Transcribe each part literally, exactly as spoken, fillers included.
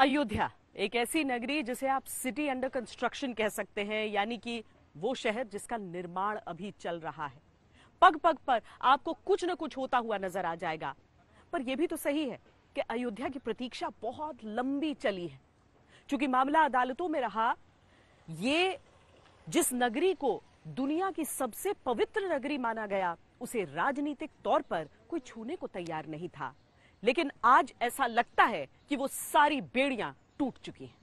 अयोध्या एक ऐसी नगरी जिसे आप सिटी अंडर कंस्ट्रक्शन कह सकते हैं, यानी कि वो शहर जिसका निर्माण अभी चल रहा है। पग पग पर आपको कुछ न कुछ होता हुआ नजर आ जाएगा। पर यह भी तो सही है कि अयोध्या की प्रतीक्षा बहुत लंबी चली है, क्योंकि मामला अदालतों में रहा। ये जिस नगरी को दुनिया की सबसे पवित्र नगरी माना गया, उसे राजनीतिक तौर पर कोई छूने को तैयार नहीं था, लेकिन आज ऐसा लगता है कि वो सारी बेड़ियां टूट चुकी हैं।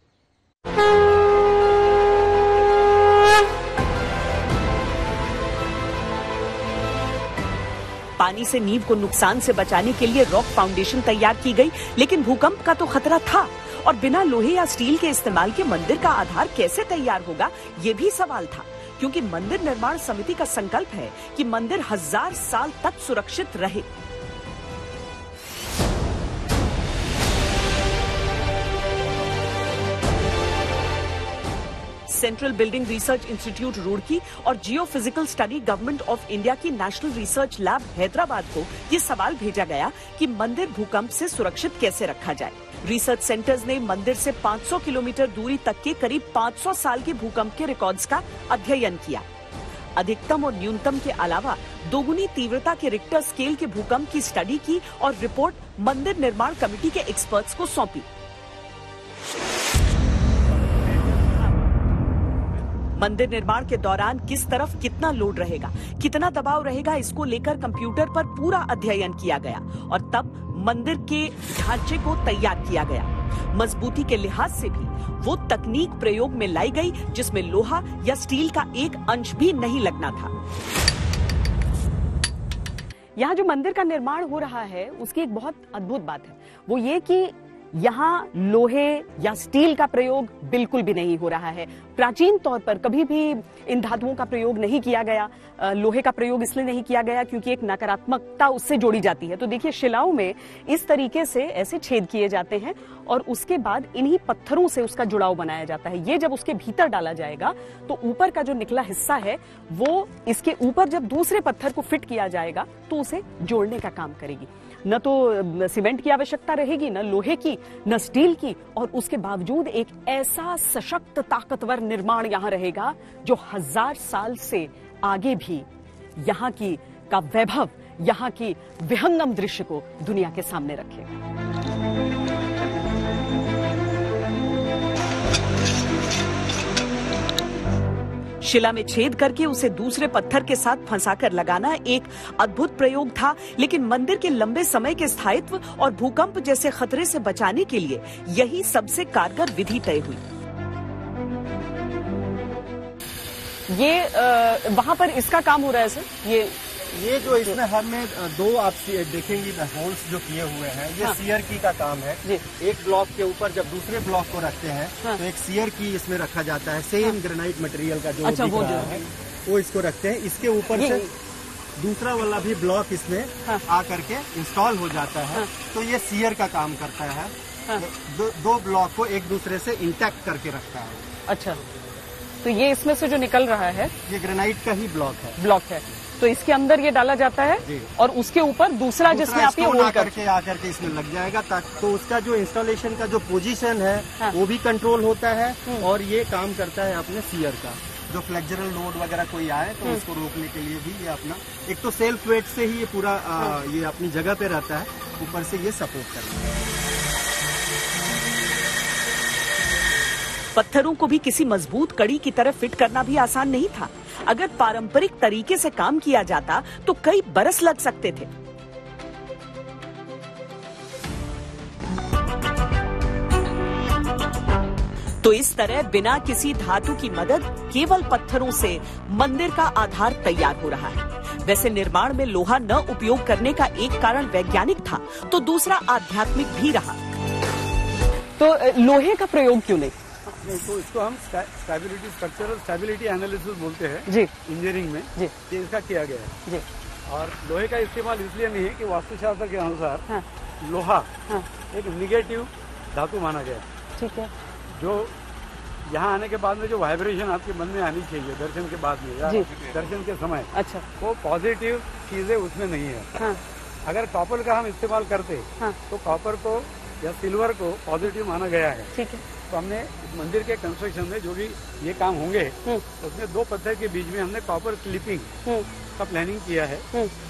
पानी से नींव को नुकसान से बचाने के लिए रॉक फाउंडेशन तैयार की गई, लेकिन भूकंप का तो खतरा था, और बिना लोहे या स्टील के इस्तेमाल के मंदिर का आधार कैसे तैयार होगा, ये भी सवाल था, क्योंकि मंदिर निर्माण समिति का संकल्प है कि मंदिर हजार साल तक सुरक्षित रहे। Central building research institute Roorkee और geophysical study government of India की नेशनल रिसर्च लैब हैदराबाद को ये सवाल भेजा गया कि मंदिर भूकंप से सुरक्षित कैसे रखा जाए। रिसर्च सेंटर्स ने मंदिर से पाँच सौ किलोमीटर दूरी तक के करीब पाँच सौ साल के भूकंप के रिकॉर्ड्स का अध्ययन किया। अधिकतम और न्यूनतम के अलावा दोगुनी तीव्रता के रिक्टर स्केल के भूकंप की स्टडी की और रिपोर्ट मंदिर निर्माण कमेटी के एक्सपर्ट्स को सौंपी। मंदिर निर्माण के दौरान किस तरफ कितना लोड रहेगा, कितना दबाव रहेगा, इसको लेकर कंप्यूटर पर पूरा अध्ययन किया गया और तब मंदिर के ढांचे को तैयार किया गया। मजबूती के लिहाज से भी वो तकनीक प्रयोग में लाई गई जिसमें लोहा या स्टील का एक अंश भी नहीं लगना था। यहाँ जो मंदिर का निर्माण हो रहा है उसकी एक बहुत अद्भुत बात है, वो ये कि यहाँ लोहे या स्टील का प्रयोग बिल्कुल भी नहीं हो रहा है। प्राचीन तौर पर कभी भी इन धातुओं का प्रयोग नहीं किया गया। लोहे का प्रयोग इसलिए नहीं किया गया क्योंकि एक नकारात्मकता उससे जोड़ी जाती है। तो देखिए, शिलाओं में इस तरीके से ऐसे छेद किए जाते हैं और उसके बाद इन्हीं पत्थरों से उसका जुड़ाव बनाया जाता है। ये जब उसके भीतर डाला जाएगा तो ऊपर का जो निकला हिस्सा है वो इसके ऊपर जब दूसरे पत्थर को फिट किया जाएगा तो उसे जोड़ने का काम करेगी। न तो सीमेंट की आवश्यकता रहेगी, न लोहे की, न स्टील की, और उसके बावजूद एक ऐसा सशक्त ताकतवर निर्माण यहाँ रहेगा जो हजार साल से आगे भी यहाँ की का वैभव, यहाँ की विहंगम दृश्य को दुनिया के सामने रखेगा। शिला में छेद करके उसे दूसरे पत्थर के साथ फंसाकर लगाना एक अद्भुत प्रयोग था, लेकिन मंदिर के लंबे समय के स्थायित्व और भूकंप जैसे खतरे से बचाने के लिए यही सबसे कारगर विधि तय हुई। ये आ, वहां पर इसका काम हो रहा है सर। ये ये जो इसमें हमने दो आप देखेंगी होल्स जो किए हुए हैं, ये हाँ। सीयर की का काम है। एक ब्लॉक के ऊपर जब दूसरे ब्लॉक को रखते हैं हाँ। तो एक सीयर की इसमें रखा जाता है। सेम हाँ। ग्रेनाइट मटेरियल का जो अच्छा, वो जो है वो इसको रखते हैं। इसके ऊपर से दूसरा वाला भी ब्लॉक इसमें हाँ। आ करके इंस्टॉल हो जाता है हाँ। तो ये सीयर का काम करता है। दो ब्लॉक को एक दूसरे से इंटैक्ट करके रखता है। अच्छा, तो ये इसमें से जो निकल रहा है ये ग्रेनाइट का ही ब्लॉक है। ब्लॉक है तो इसके अंदर ये डाला जाता है और उसके ऊपर दूसरा, दूसरा जिसमें आप ये होल्ड करके आकर के इसमें लग जाएगा, ताकि तो उसका जो इंस्टॉलेशन का जो पोजीशन है हाँ। वो भी कंट्रोल होता है और ये काम करता है अपने सीयर का। जो फ्लेक्सरल लोड वगैरह कोई आए तो उसको रोकने के लिए भी ये अपना एक तो सेल्फ वेट से ही ये पूरा आ, ये अपनी जगह पे रहता है, ऊपर से ये सपोर्ट करता है। पत्थरों को भी किसी मजबूत कड़ी की तरह फिट करना भी आसान नहीं था। अगर पारंपरिक तरीके से काम किया जाता तो कई बरस लग सकते थे। तो इस तरह बिना किसी धातु की मदद केवल पत्थरों से मंदिर का आधार तैयार हो रहा है। वैसे निर्माण में लोहा न उपयोग करने का एक कारण वैज्ञानिक था, तो दूसरा आध्यात्मिक भी रहा। तो लोहे का प्रयोग क्यों नहीं? तो इसको हम स्टेबिलिटी स्ट्रक्चर और स्टेबिलिटी एनालिसिस बोलते हैं इंजीनियरिंग में। जी, इसका किया गया है जी। और लोहे का इस्तेमाल इसलिए नहीं है कि वास्तुशास्त्र के अनुसार हाँ। लोहा हाँ। एक निगेटिव धातु माना गया है। ठीक है, जो यहाँ आने के बाद में जो वाइब्रेशन आपके मन में आनी चाहिए दर्शन के बाद में या दर्शन के समय, अच्छा, वो पॉजिटिव चीजें उसमें नहीं है। अगर कॉपर का हम इस्तेमाल करते तो कॉपर को या सिल्वर को पॉजिटिव माना गया है। ठीक है, तो हमने मंदिर के कंस्ट्रक्शन में जो भी ये काम होंगे उसमें दो पत्थर के बीच में हमने कॉपर क्लिपिंग का प्लानिंग किया है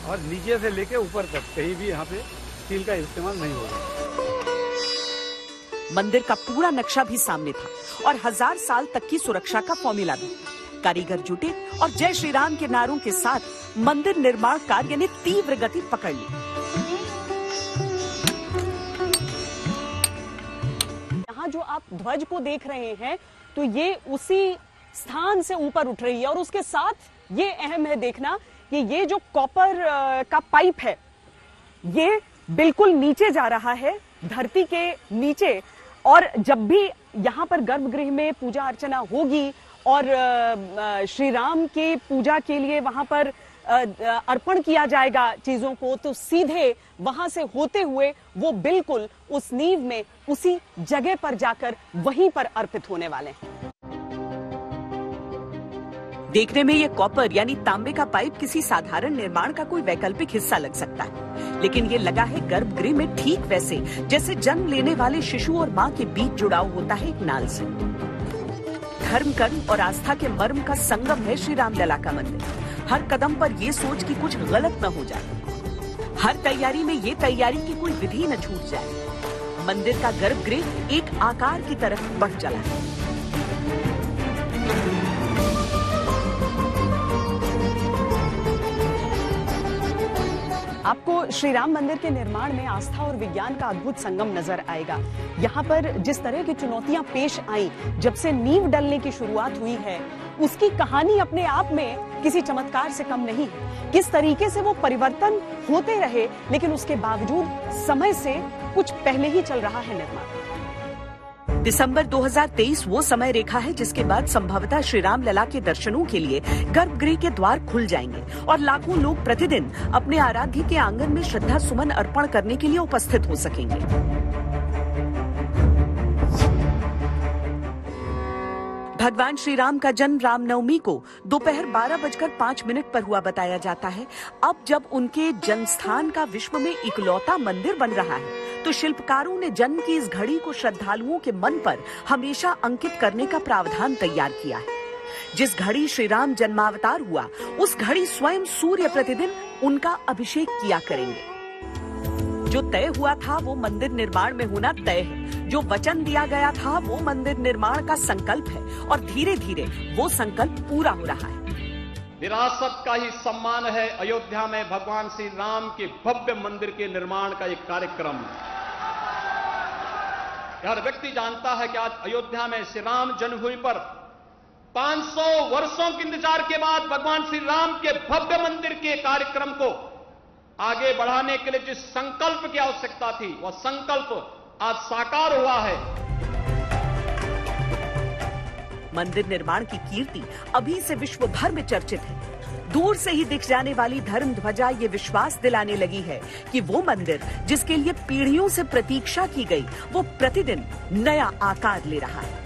और नीचे से लेके ऊपर तक कहीं भी यहाँ पे स्टील का इस्तेमाल नहीं होगा। मंदिर का पूरा नक्शा भी सामने था और हजार साल तक की सुरक्षा का फॉर्मूला भी। कारीगर जुटे और जय श्री राम के नारों के साथ मंदिर निर्माण कार्य ने तीव्र गति पकड़ ली। यहाँ जो आप ध्वज को देख रहे हैं तो ये उसी स्थान से ऊपर उठ रही है और उसके साथ ये अहम है देखना कि ये जो कॉपर का पाइप है ये बिल्कुल नीचे जा रहा है, धरती के नीचे। और जब भी यहाँ पर गर्भगृह में पूजा अर्चना होगी और श्री राम के पूजा के लिए वहाँ पर अर्पण किया जाएगा चीजों को, तो सीधे वहां से होते हुए वो बिल्कुल उस नींव में उसी जगह पर जाकर वहीं पर अर्पित होने वाले हैं। देखने में ये कॉपर यानी तांबे का पाइप किसी साधारण निर्माण का कोई वैकल्पिक हिस्सा लग सकता है, लेकिन ये लगा है गर्भगृह में ठीक वैसे जैसे जन्म लेने वाले शिशु और माँ के बीच जुड़ाव होता है एक नाल से। धर्म, कर्म और आस्था के मर्म का संगम है श्री रामलला का मंदिर। हर कदम पर ये सोच कि कुछ गलत न हो जाए, हर तैयारी में ये तैयारी की कोई विधि न छूट जाए। मंदिर का गर्भगृह एक आकार की तरफ बढ़ चला है। आपको श्री राम मंदिर के निर्माण में आस्था और विज्ञान का अद्भुत संगम नजर आएगा। यहाँ पर जिस तरह की चुनौतियां पेश आईं जब से नींव डलने की शुरुआत हुई है, उसकी कहानी अपने आप में किसी चमत्कार से कम नहीं है। किस तरीके से वो परिवर्तन होते रहे, लेकिन उसके बावजूद समय से कुछ पहले ही चल रहा है निर्माण। दिसंबर दो हजार तेईस वो समय रेखा है जिसके बाद संभवतः श्री राम लला के दर्शनों के लिए गर्भगृह के द्वार खुल जाएंगे और लाखों लोग प्रतिदिन अपने आराध्य के आंगन में श्रद्धा सुमन अर्पण करने के लिए उपस्थित हो सकेंगे। भगवान श्री राम का जन्म रामनवमी को दोपहर बारह बजकर पाँच मिनट पर हुआ बताया जाता है। अब जब उनके जन्मस्थान का विश्व में इकलौता मंदिर बन रहा है, तो शिल्पकारों ने जन्म की इस घड़ी को श्रद्धालुओं के मन पर हमेशा अंकित करने का प्रावधान तैयार किया है। जिस घड़ी श्री राम जन्मावतार हुआ, उस घड़ी स्वयं सूर्य प्रतिदिन उनका अभिषेक किया करेंगे। जो तय हुआ था वो मंदिर निर्माण में होना तय है, जो वचन दिया गया था वो मंदिर निर्माण का संकल्प है और धीरे धीरे वो संकल्प पूरा हो रहा है। विरासत का ही सम्मान है अयोध्या में भगवान श्री राम के भव्य मंदिर के निर्माण का एक कार्यक्रम। हर व्यक्ति जानता है कि आज अयोध्या में श्री राम जन्मभूमि पर पाँच सौ वर्षों के इंतजार के बाद भगवान श्री राम के भव्य मंदिर के कार्यक्रम को आगे बढ़ाने के लिए जिस संकल्प की आवश्यकता थी वह संकल्प आज साकार हुआ है। मंदिर निर्माण की कीर्ति अभी से विश्व भर में चर्चित है। दूर से ही दिख जाने वाली धर्म ध्वजा ये विश्वास दिलाने लगी है कि वो मंदिर जिसके लिए पीढ़ियों से प्रतीक्षा की गई वो प्रतिदिन नया आकार ले रहा है।